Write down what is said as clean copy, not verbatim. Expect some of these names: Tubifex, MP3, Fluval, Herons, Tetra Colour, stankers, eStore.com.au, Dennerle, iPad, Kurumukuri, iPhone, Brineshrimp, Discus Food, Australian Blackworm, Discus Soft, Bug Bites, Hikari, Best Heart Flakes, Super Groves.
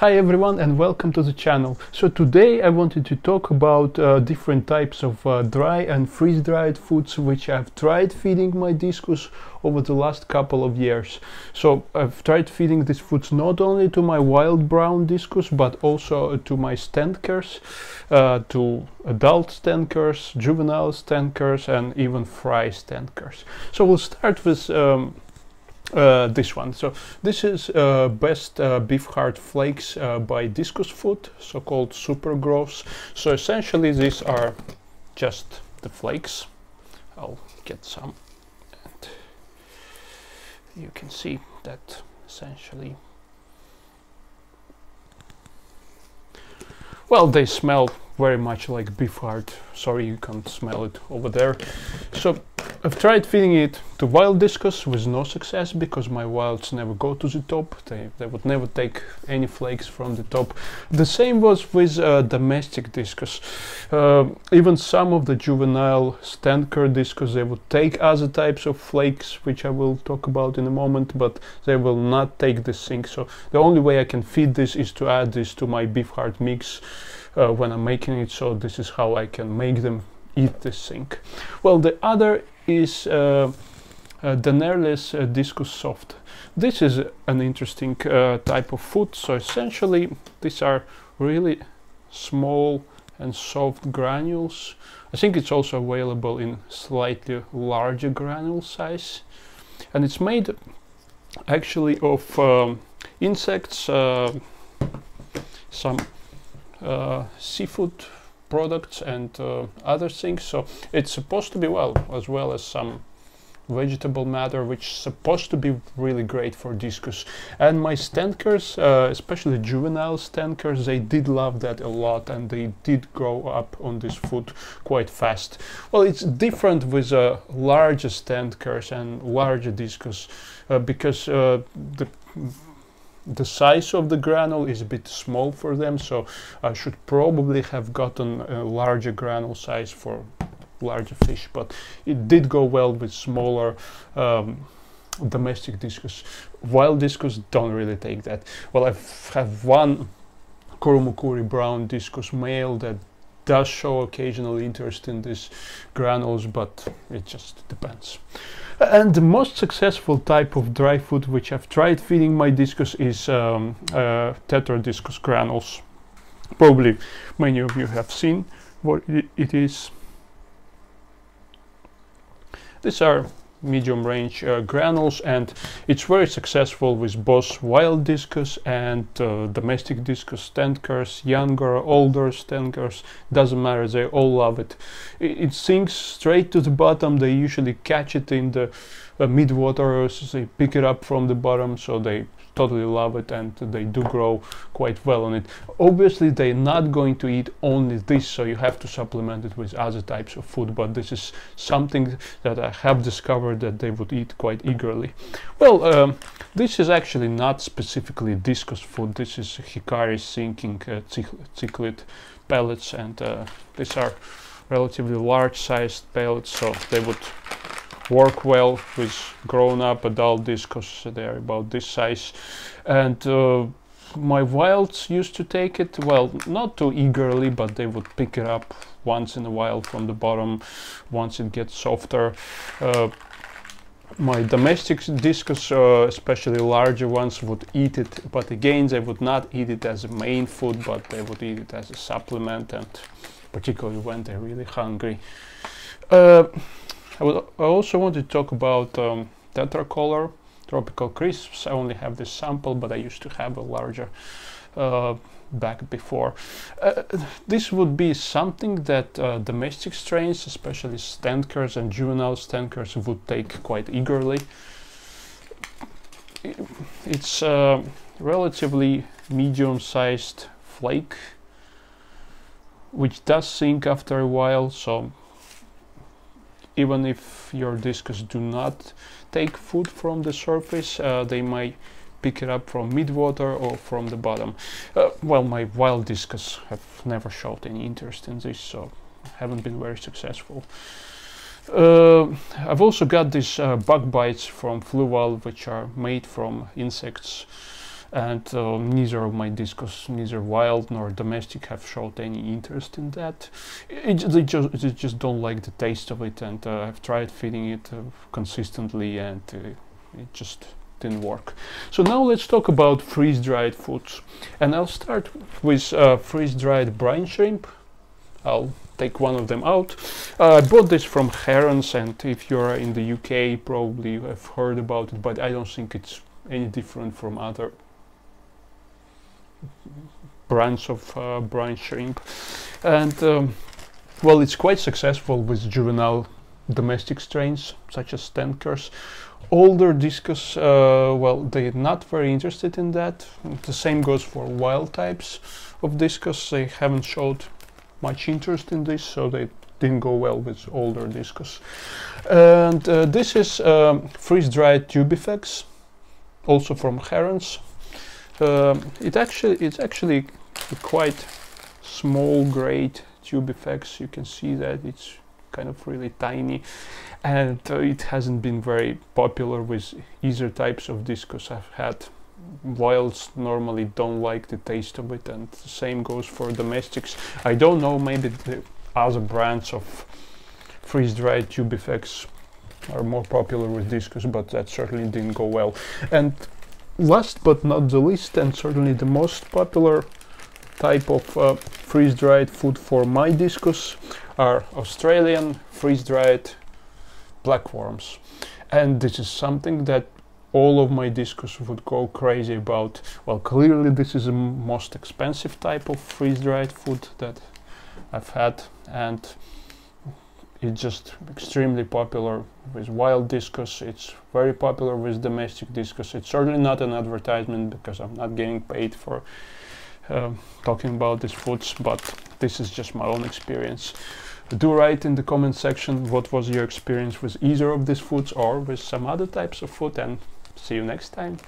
Hi everyone and welcome to the channel. So today I wanted to talk about different types of dry and freeze-dried foods which I've tried feeding my discus over the last couple of years. So I've tried feeding these foods not only to my wild brown discus but also to my stankers, to adult stankers, juvenile stankers and even fry stankers. So we'll start with this one. So this is best beef heart flakes by Discus Food, so-called Super Groves. So essentially these are just the flakes. I'll get some, and you can see that essentially, well, they smell very much like beef heart. Sorry, you can't smell it over there. So I've tried feeding it to wild discus with no success because my wilds never go to the top. They would never take any flakes from the top. The same was with domestic discus. Even some of the juvenile stanker discus, they would take other types of flakes, which I will talk about in a moment, but they will not take this thing. So the only way I can feed this is to add this to my beef heart mix when I'm making it. So this is how I can make them eat this thing. Well, the other is Dennerle's Discus Soft. This is an interesting type of food. So essentially these are really small and soft granules. I think it's also available in slightly larger granule size, and it's made actually of insects, some seafood products and other things. So it's supposed to be, well as some vegetable matter, which is supposed to be really great for discus. And my stankers, especially juvenile stankers, they did love that a lot, and they did grow up on this food quite fast. Well, it's different with larger stankers and larger discus because the size of the granule is a bit small for them, so I should probably have gotten a larger granule size for larger fish, but it did go well with smaller domestic discus. Wild discus don't really take that. Well, I have one Kurumukuri brown discus male that does show occasional interest in these granules, but it just depends. And the most successful type of dry food which I've tried feeding my discus is Tetra discus granules. Probably many of you have seen what it is. These are medium range granules, and it's very successful with both wild discus and domestic discus stankers, younger, older stankers, doesn't matter, they all love it. It sinks straight to the bottom. They usually catch it in the mid-water, so they pick it up from the bottom, so they totally love it and they do grow quite well on it. Obviously they're not going to eat only this, so you have to supplement it with other types of food, but this is something that I have discovered that they would eat quite eagerly. Well, this is actually not specifically discus food. This is Hikari sinking cichlid pellets, and these are relatively large sized pellets, so they would work well with grown-up adult discus. They're about this size, and my wilds used to take it, well, not too eagerly, but they would pick it up once in a while from the bottom once it gets softer. My domestic discus, especially larger ones, would eat it, but again they would not eat it as a main food, but they would eat it as a supplement, and particularly when they're really hungry. I also want to talk about Tetra Colour tropical crisps. I only have this sample, but I used to have a larger bag before. This would be something that domestic strains, especially stankers and juvenile stankers, would take quite eagerly. It's a relatively medium-sized flake, which does sink after a while, so even if your discus do not take food from the surface, they might pick it up from mid-water or from the bottom. Well, my wild discus have never showed any interest in this, so haven't been very successful. I've also got these bug bites from Fluval, which are made from insects, and neither of my discus, neither wild nor domestic, have showed any interest in that. They just don't like the taste of it, and I've tried feeding it consistently, and it just didn't work. So now let's talk about freeze-dried foods, and I'll start with freeze-dried brine shrimp. I'll take one of them out. I bought this from Herons, and if you're in the UK, probably have heard about it, but I don't think it's any different from other brands of brine shrimp. And well, it's quite successful with juvenile domestic strains such as Tenkers. Older discus, well, they're not very interested in that. The same goes for wild types of discus. They haven't showed much interest in this, so they didn't go well with older discus. And this is freeze-dried tubifex, also from Herons. It's actually a quite small grade tubifex. You can see that it's kind of really tiny, and it hasn't been very popular with either types of discus I've had. Wilds normally don't like the taste of it, and the same goes for domestics. I don't know, maybe the other brands of freeze-dried tubifex are more popular with discus, but that certainly didn't go well. And last but not the least, and certainly the most popular type of freeze-dried food for my discus, are Australian freeze-dried blackworms. And this is something that all of my discus would go crazy about. Well, clearly this is the most expensive type of freeze-dried food that I've had, and it's just extremely popular with wild discus. It's very popular with domestic discus. It's certainly not an advertisement, because I'm not getting paid for talking about these foods, but this is just my own experience. Do write in the comment section what was your experience with either of these foods or with some other types of food, and see you next time.